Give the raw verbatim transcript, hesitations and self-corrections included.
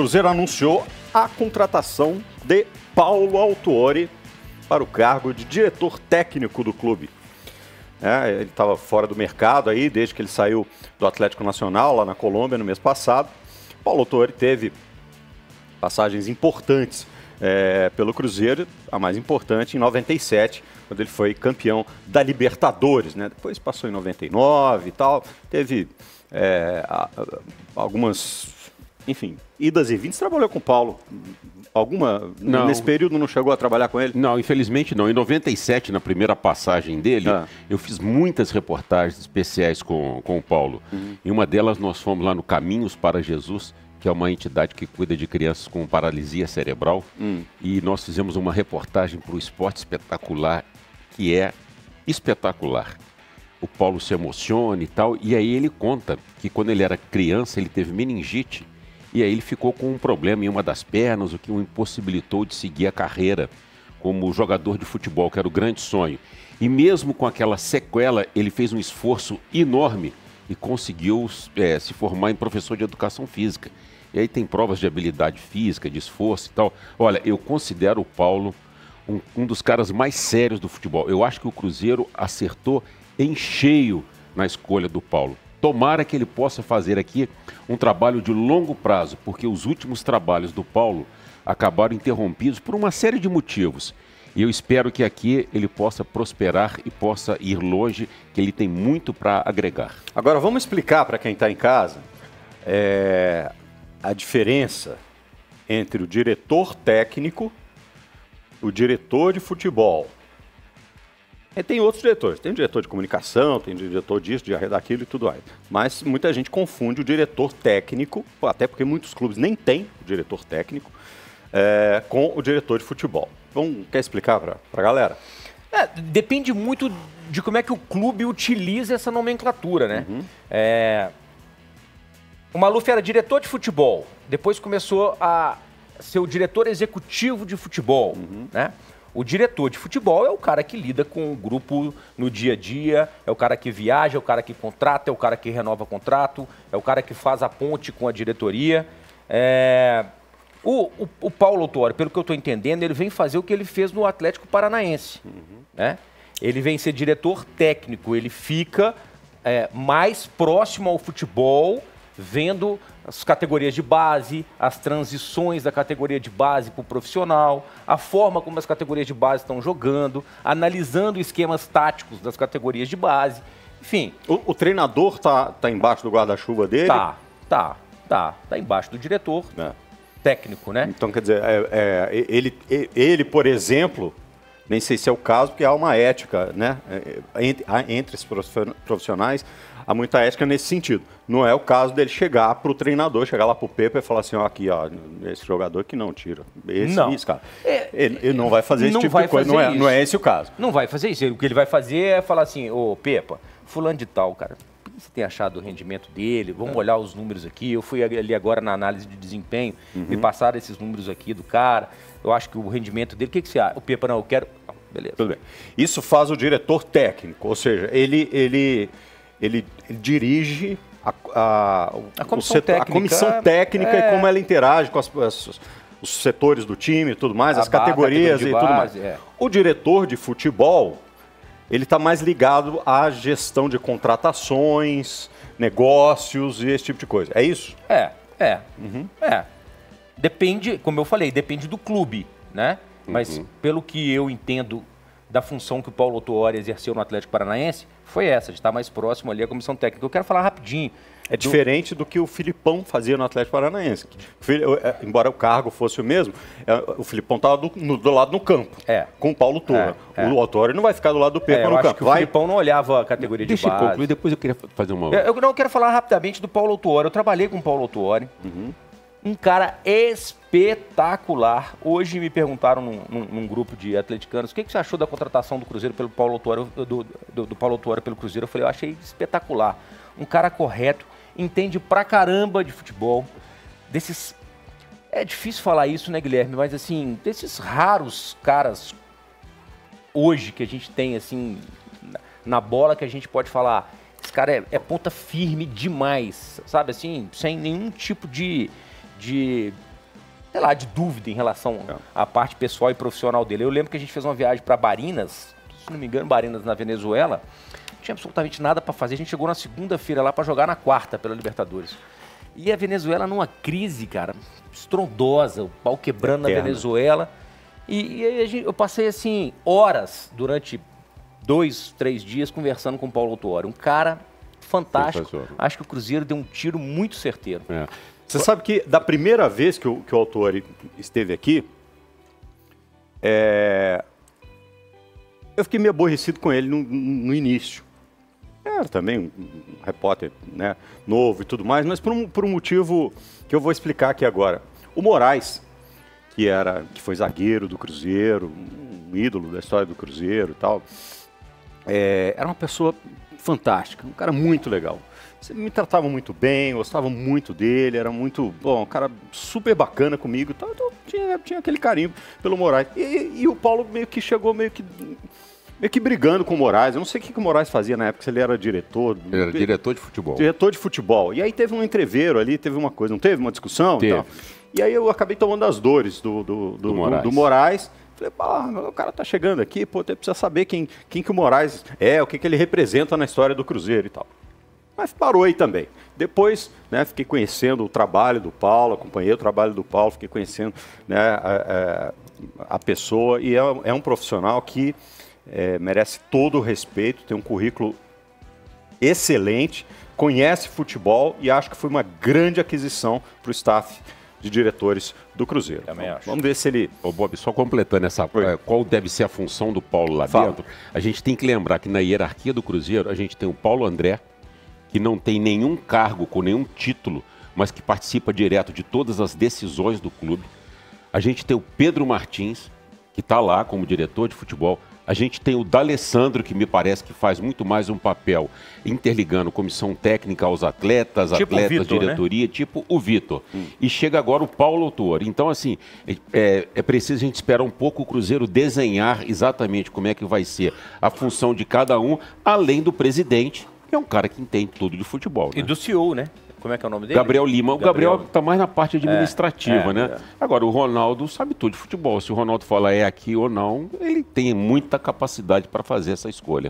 Cruzeiro anunciou a contratação de Paulo Autuori para o cargo de diretor técnico do clube. É, ele estava fora do mercado aí, desde que ele saiu do Atlético Nacional, lá na Colômbia, no mês passado. Paulo Autuori teve passagens importantes é, pelo Cruzeiro, a mais importante em noventa e sete, quando ele foi campeão da Libertadores, né? Depois passou em noventa e nove e tal, teve é, algumas... Enfim, idas e vindas. Trabalhou com o Paulo? Alguma? Não. Nesse período não chegou a trabalhar com ele? Não, infelizmente não. Em noventa e sete, na primeira passagem dele, ah. eu fiz muitas reportagens especiais com, com o Paulo. Uhum. Em uma delas nós fomos lá no Caminhos para Jesus, que é uma entidade que cuida de crianças com paralisia cerebral. Uhum. E nós fizemos uma reportagem para o Esporte Espetacular, que é espetacular. O Paulo se emociona e tal. E aí ele conta que quando ele era criança, ele teve meningite. E aí ele ficou com um problema em uma das pernas, o que o impossibilitou de seguir a carreira como jogador de futebol, que era o grande sonho. E mesmo com aquela sequela, ele fez um esforço enorme e conseguiu é, se formar em professor de educação física. E aí tem provas de habilidade física, de esforço e tal. Olha, eu considero o Paulo um, um dos caras mais sérios do futebol. Eu acho que o Cruzeiro acertou em cheio na escolha do Paulo. Tomara que ele possa fazer aqui um trabalho de longo prazo, porque os últimos trabalhos do Paulo acabaram interrompidos por uma série de motivos. E eu espero que aqui ele possa prosperar e possa ir longe, que ele tem muito para agregar. Agora vamos explicar para quem está em casa é, a diferença entre o diretor técnico, o diretor de futebol. É, tem outros diretores, tem diretor de comunicação, tem diretor disso, de daquilo e tudo mais. Mas muita gente confunde o diretor técnico, até porque muitos clubes nem têm o diretor técnico, é, com o diretor de futebol. Então, quer explicar para a galera? É, depende muito de como é que o clube utiliza essa nomenclatura, né? Uhum. É, o Maluf era diretor de futebol, depois começou a ser o diretor executivo de futebol, uhum. né? O diretor de futebol é o cara que lida com o grupo no dia a dia, é o cara que viaja, é o cara que contrata, é o cara que renova contrato, é o cara que faz a ponte com a diretoria. É... O, o, o Paulo Autuori, pelo que eu estou entendendo, ele vem fazer o que ele fez no Atlético Paranaense. Uhum. Né? Ele vem ser diretor técnico, ele fica é, mais próximo ao futebol, vendo as categorias de base, as transições da categoria de base para o profissional, a forma como as categorias de base estão jogando, analisando esquemas táticos das categorias de base, enfim. O, o treinador tá, tá embaixo do guarda-chuva dele? Tá, tá, tá. Tá embaixo do diretor é. técnico, né? Então, quer dizer, é, é, ele, ele, por exemplo, nem sei se é o caso, porque há uma ética, né? Entre, entre esses profissionais, há muita ética nesse sentido. Não é o caso dele chegar para o treinador, chegar lá para o Pepa e falar assim, ó, aqui, ó, esse jogador que não tira. Esse, não. Isso, cara. É, ele, ele não vai fazer esse não tipo vai de coisa, não é, não é esse o caso. Não vai fazer isso. O que ele vai fazer é falar assim, ô, Pepa, fulano de tal, cara, o que você tem achado do rendimento dele? Vamos é. olhar os números aqui. Eu fui ali agora na análise de desempenho, uhum. me passaram esses números aqui do cara. Eu acho que o rendimento dele, o que, que você acha? O Pepa, não, eu quero... Não, beleza. Tudo bem. Isso faz o diretor técnico, ou seja, ele... ele... Ele, ele dirige a, a, a, comissão, setor, técnica, a comissão técnica é... e como ela interage com as, as, os setores do time e tudo mais, a as barra, categorias e base, tudo mais. É. O diretor de futebol, ele está mais ligado à gestão de contratações, negócios e esse tipo de coisa. É isso? É, é. Uhum. é. Depende, como eu falei, depende do clube, né? Uhum. Mas pelo que eu entendo da função que o Paulo Autuori exerceu no Atlético Paranaense, foi essa, de estar mais próximo ali à comissão técnica. Eu quero falar rapidinho. É do... diferente do que o Filipão fazia no Atlético Paranaense. Embora o cargo fosse o mesmo, o Filipão estava do, do lado no campo, é. com o Paulo Torra. É, é. O Autuori não vai ficar do lado do Pepa é, no campo. Que o vai... Filipão não olhava a categoria Deixa de base. Deixa eu concluir, depois eu queria fazer uma... Eu, eu não eu quero falar rapidamente do Paulo Autuori. Eu trabalhei com o Paulo Autuori. Uhum. Um cara espetacular. Hoje me perguntaram num, num, num grupo de atleticanos, o que, que você achou da contratação do Cruzeiro pelo Paulo Autuori, do, do, do Paulo Autuori pelo Cruzeiro? Eu falei, eu achei espetacular. Um cara correto, entende pra caramba de futebol. Desses... É difícil falar isso, né, Guilherme? Mas, assim, desses raros caras hoje que a gente tem, assim, na bola, que a gente pode falar, esse cara é, é ponta firme demais, sabe? Assim, sem nenhum tipo de... de sei lá, de dúvida em relação à parte pessoal e profissional dele. Eu lembro que a gente fez uma viagem para Barinas, se não me engano, Barinas na Venezuela. Não tinha absolutamente nada para fazer. A gente chegou na segunda-feira lá para jogar na quarta pela Libertadores. E a Venezuela numa crise, cara, estrondosa, o pau quebrando Eterno. na Venezuela. E, e a gente, eu passei, assim, horas durante dois, três dias conversando com o Paulo Autuori. Um cara fantástico. Acho que o Cruzeiro deu um tiro muito certeiro. É. Você sabe que da primeira vez que o, que o Autuori esteve aqui, é... eu fiquei meio aborrecido com ele no, no início. Era também um, um repórter, né, novo e tudo mais, mas por um, por um motivo que eu vou explicar aqui agora. O Moraes, que, era, que foi zagueiro do Cruzeiro, um ídolo da história do Cruzeiro e tal, é, era uma pessoa fantástica, um cara muito legal. Você me tratava muito bem, gostava muito dele, era muito bom, um cara super bacana comigo. Então eu tinha, tinha aquele carinho pelo Moraes. E, e o Paulo meio que chegou meio que, meio que brigando com o Moraes. Eu não sei o que, que o Moraes fazia na época, se ele era diretor... Ele era diretor de futebol. Diretor de futebol. E aí teve um entreveiro ali, teve uma coisa, não teve? Uma discussão? Teve. E tal. E aí eu acabei tomando as dores do, do, do, do, Moraes. do, do Moraes. Falei, ah, o cara tá chegando aqui, pô, você precisa saber quem, quem que o Moraes é, o que, que ele representa na história do Cruzeiro e tal. Mas parou aí também. Depois, né, fiquei conhecendo o trabalho do Paulo, acompanhei o trabalho do Paulo, fiquei conhecendo, né, a, a, a pessoa. E é, é um profissional que é, merece todo o respeito, tem um currículo excelente, conhece futebol e acho que foi uma grande aquisição para o staff de diretores do Cruzeiro. Também acho. Vamos ver se ele... Ô Bob, só completando essa... Oi. Qual deve ser a função do Paulo lá Fala. dentro? A gente tem que lembrar que na hierarquia do Cruzeiro, a gente tem o Paulo André, que não tem nenhum cargo com nenhum título, mas que participa direto de todas as decisões do clube. A gente tem o Pedro Martins, que está lá como diretor de futebol. A gente tem o D'Alessandro, que me parece que faz muito mais um papel interligando comissão técnica aos atletas, tipo atletas, Vitor, diretoria, né? tipo o Vitor. Hum. E chega agora o Paulo Autuori. Então, assim, é, é preciso a gente esperar um pouco o Cruzeiro desenhar exatamente como é que vai ser a função de cada um, além do presidente, que é um cara que entende tudo de futebol. Né? E do C E O, né? Como é que é o nome dele? Gabriel Lima. O Gabriel, Gabriel tá mais na parte administrativa, é, é, né? É. Agora, o Ronaldo sabe tudo de futebol. Se o Ronaldo fala é aqui ou não, ele tem muita capacidade para fazer essa escolha.